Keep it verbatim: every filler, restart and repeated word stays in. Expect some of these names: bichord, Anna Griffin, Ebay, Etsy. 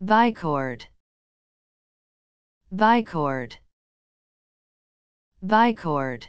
bichord, bichord, bichord.